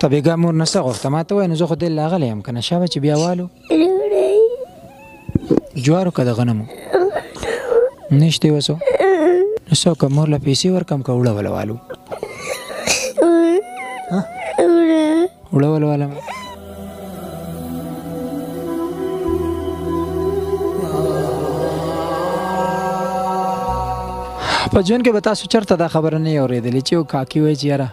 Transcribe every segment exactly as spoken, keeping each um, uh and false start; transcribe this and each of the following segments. طبي قامور نسغف تما توي نزخ دل لا غلي يمكن الشابه بيوالو جوارو كذا غنمو نشتي وسو نسو كمور لا بيسي ور كم كولا ولا والو ها ولا ولا ولا په جون کې به تاسو چرته دا خبره نه اورېدلې چې یو کاکی وایي چې یاره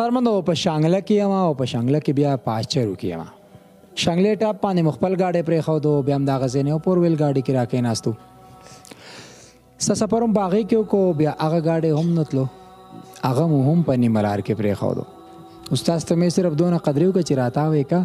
قرمندو په شانګله کې ما او په شانګله کې بیا پاچرو کې ما شانګله ټاپ باندې مخبل گاډې پرې خو دو بیا هم دا غزنه او پور ویل گاډې کې راکې ناستو سس پرم باغی کې کو بیا هغه گاډې هم نتلو هغه مو هم په نیملار کې پرې خو دو استاد ته مې صرف دونه قدرېو کې چراتا وې کا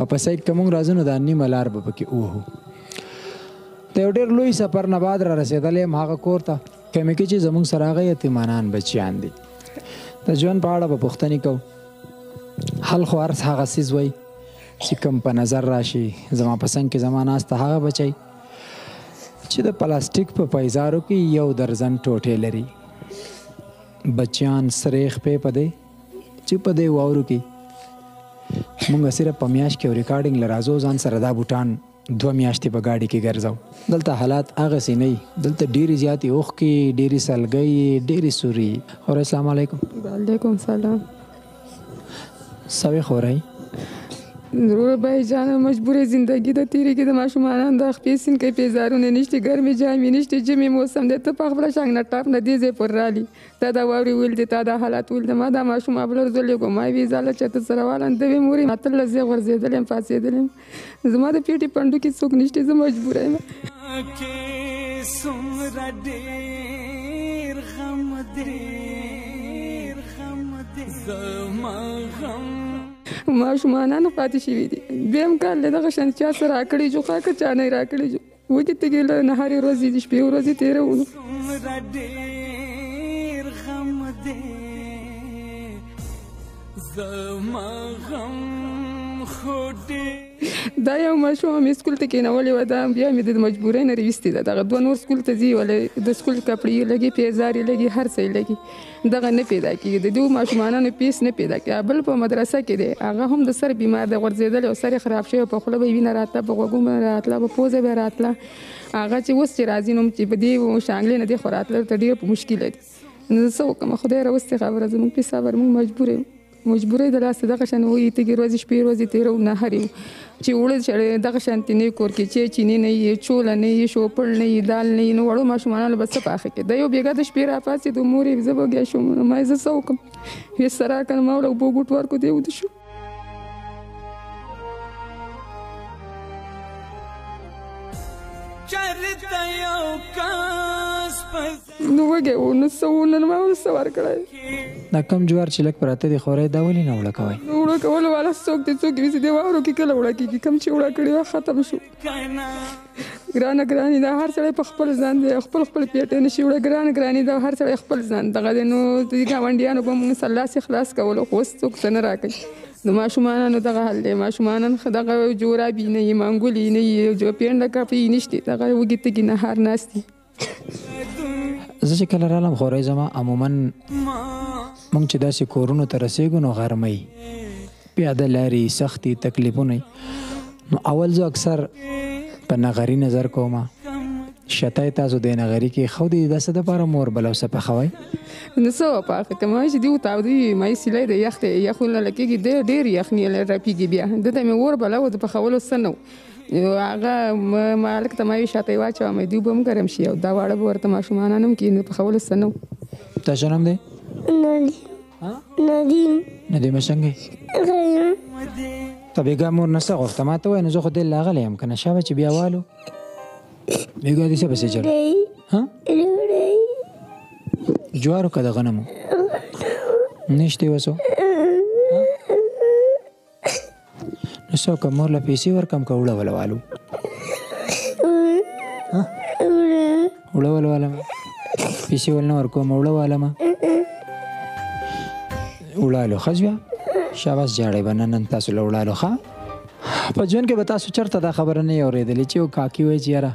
او په سید کوم راځنو د اني ملار به پکې اوه ته ډېر لوی سفر نه بعد را رسیدلې ما هغه کورته کمیکې چې زموږ سره هغه یتیمانان بچیان دي د ژوند په اړه به پوښتنې کوو حل خو هر هغه څیز وایي چې کوم په نظر راشي زما په څنګ کې زما ناسته هغه بچی چې د پلاستیک په پیزارو کې یو درزن ټوټې لري بچیان سریخ پې په دی چې په دی واورو کې مونږ صرف په میاشت کې ریکارډینګ لرازو ځان سره دا بوټان دوه میاشتې په ګاډي کې ګرځو دلته حالات هغسې نه وي دلته ډېرې زیاتې اوښکې ډېرې سلګۍ ډېرې سوري اور اسلام علیکم وعلیکم سلام سوې خورئ وروره باید جانه مجبورې زندګي ده تېرېږي د ماشومانان دا خپې سینکۍ پیزارونه نشته ګرمې جامې نشته جمعې موسم دی ته په خپله شانګله ټاپ نه دې ځای پورې رالي تا دا واورې ویل دي تا دا حالات ویل دي ما دا ماشوم ابله ورځلېږو ما یې ویزاله چېرته سره والم ته وې مورې اتلس ځای غورځېدلی یم پاڅېدلی یم زما د پیټې پنډو کې څوک نشته زه مجبوره یم ماشومانانو پاتې شوي دي دویم کال له دغه شان چا څه راکړې جو کاکه چا نه یې راکړې جو وږي تږي له نهارې ورځې د شپې ورځې تېرولو دا یو ماشومه مې سکول ته کېنولې وه دا بیا مې د مجبورۍ نه راویستې ده دغه دوه نور سکول ته ځي ولې د سکول کپړې یې لګي پیزار یې لګي هر څه یې لګي دغه نه پیدا کېږي د دې ماشومانانو پیس نه پیدا کېږي بل په مدرسه کې دی هغه هم د سر بیمار دی غورځېدلی او سر یې خراب شوی په خوله به یې وینه راتله په غوږو به راتله په پوزه به یې راتله هغه چې اوس چې راځي نو چې په دې شانګلې نه دی خو راتله ورته ډېره په مشکله دي نو زه څه وکړم خدای راوستې خبره زموږ په صبر موږ مجبور یو مجبورې د لاسه دغه شان وایي تږې ورځې شپې ورځې تېرو نهر یو چې اوړه شړی دغه شانتې نه کور کې چې چینې نه یي چوله نه یي شوپړ نه یي دال نه یي نو وړو ماشومانو به څه پاخه کې دا یو بېګا د شپې راپاڅېدو مور یې زه بوږیا شوم نو ما یې زه څه وکړم هېڅ څه راکړم ما وړه اوبو ګوټ ورکړو دی وده شو نو وږی و نو څه و نن ما ول څه ورکړی دا کم جوار چې لږ پراته دي خورئ دا ولې نه اوړه کوئ اوړه کول والا څوک دی څوک ویسي دی واورو کې کله اوړه کېږي کوم چې اوړه کړې وه ختم شو ګرانه ګرانې دا هر سړی په خپل ځان دی خپل خپل پیټې نشي وړه ګرانه ګرانې دا هر سړی خپل ځان دغه دی نو د ګاونډیانو به موږ سلاسې خلاص کولو خو اوس څوک څه نه راکوي د ماشومانانو دغه حل دی ماشومانان دغه جورابي نه یي منګولي نه یي پینډه کاپي نشته دغه وږي تږي نهار ناست دي زه چې کله رالم خورئ زما عموما موږ چې داسې کورونو ته رسېږو نو غرمۍ پیاده لارې سختې تکلیفونه نو اول زه اکثر په نغري نظر کومه شتی تاسو د نغري کې خودي د څه دپاره مور بلو څه پخوئ نو څه وپاخه که ما چې دې وتاودي ما یې سیلی دی یخ دی یخونه لګېږي ډېر ډېر یخنې راپېږي بیا ده ته مې اور بلو د پخولو څه نه و هغه مالک ته ما یې شاته یې واچوه مې دوی به هم ګرم شي او دا واړه به ورته ماشومانان هم کښېني د پخولو څه نه و تا څه نوم دی ندیم ندیم څنګه ته بېګا مور نه څه غوښته ما ته وایه نو زه خو دې لاغلی یم که نه شابه چې بیا والو بیگا دیسه بسه چل ها جوارو کده غنمو نشته وسو نسو کوم له پیسې ورکم کوله ولوالو ها ولوالو ولما پیسې ولنه ورکوم ولوالو ما ولالو خځه شاباس جاړې بننن تاسو لولالو ښا په جون کې به تاسو چرته دا خبره نه اورېدلې چې او کاکی وای چې یاره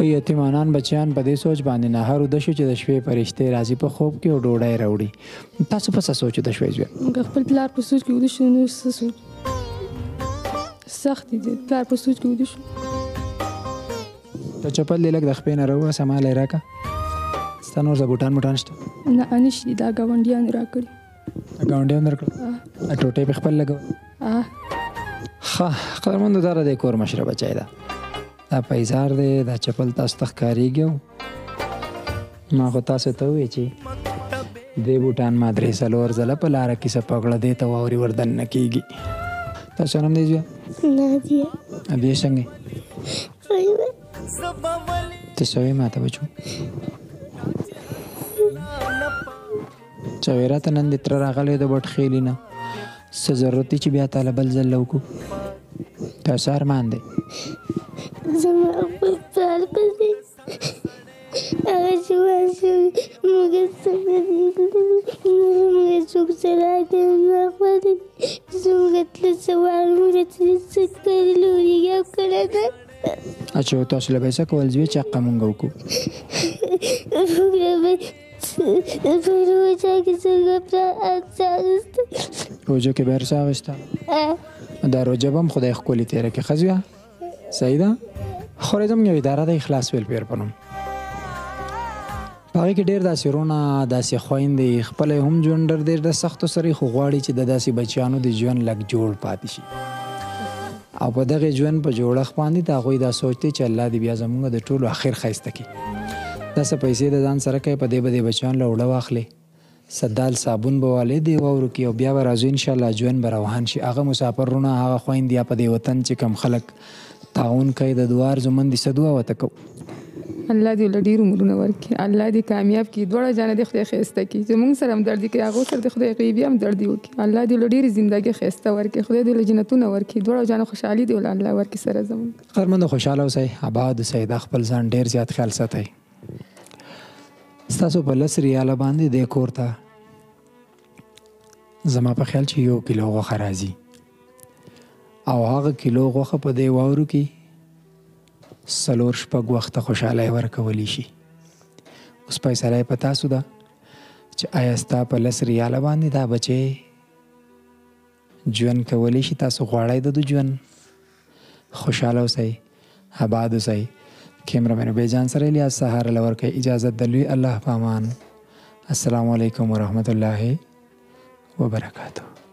او یتیمانان بچیان په دې سوچ باندې نه هر د شو چې د شپې پرشته راځي په خوب کې او ډوډۍ راوړي تاسو په څه سوچ د شوي ځو خپل پلار په سوچ کې ودی شو نو سوچ سخت دي پلار په سوچ کې ودی شو ته چپل لګ د خپل نه راو سما لای راکا ستنور ز بوتان موټان شته نه انش دي دا گاونډیان راکړي گاونډیان راکړي ټوټه په خپل لګو اه خا قرمند دار د کور مشره بچای دا دا پیزار دی دا چپل تاسو ته ښکارېږي ما خو تاسو ته وویل چې دې بوټان ما درې څلور ځله په لاره کې څه پګړه دی ته واورې وردن نه کېږي تاسو نوم دی زویه نه دی ادې څنګه ته څه وایې ما ته بچو چا ویراته نن دې تر راغلی د بټ خېلي نه څه ضرورت دی چې بیا تاله بل ځل له وکړو تاسو ارمان دی زما په سال پسې هغه شوه شوې موږ څنګه دي موږ څوک سره دی نه خپل دي زموږ تله سوال موږ ترې څه کړلو یو کړه ده اچھا تاسو له پیسې کول ځوي چې حق مونږ وکړو په روژه کې څنګه پرا اڅاغسته روژه کې بهر څه اغسته دا روژه به هم خدای ښکلې تېره کې ښځویه صحیح ده خو راځم یو اداره د اخلاص ویلپیر په نوم په هغې کې ډېر داسې رونه داسې خویندې خپله هم ژوند ډېر ډېر د سختو سره خو غواړي چې د داسې بچیانو د ژوند لږ جوړ پاتې شي او په دغه ژوند په جوړښت باندې د هغوی دا سوچ دی چې الله دې بیا زموږ د ټولو اخر ښایسته کړي داسې پیسې د ځان سره کوي په دې به د بچیانو له اوړه واخلې سدال صابون به والې دې واورو کې او بیا به راځو انشاءالله ژوند به روان شي هغه مسافر رونه هغه خویندې یا په دې وطن چې کم خلک تعاون کوي د دوار زمن دې څه دعا ورته کوو الله دې له ډېر عمرونه ورکړي الله دې کامیاب کړي دواړه جانه دې خدای ښایسته کړي زموږ سره همدردي کوي هغو سره دې خدای غیبي همدردي وکړي الله دې له ډېرې زندګۍ ښایسته ورکړي خدای دې له جنتونه ورکړي دواړه جانه خوشحالي دې له الله ورکړي سره زموږ خرمنده خوشحاله اوسئ اباد اوسئ دا خپل ځان ډېر زیات خیال ساتئ ستاسو په لس ریاله باندې دې کور ته زما په خیال چې یو کیلو غوښه راځي او هغه کیلو غوښه په دې واورو کې څلور شپږ وخته خوشحالی ورکولی شي اوس فیصله یې په تاسو ده چې آیا ستا په لس ریاله باندې دا بچی ژوند کولی شي تاسو غواړئ د دو ژوند خوشحاله اوسئ اباد اوسئ کیمرامین بیجان سره الیاس سهار له ورکوئ اجازت د لوی الله په امان السلام علیکم ورحمت الله وبرکاتو.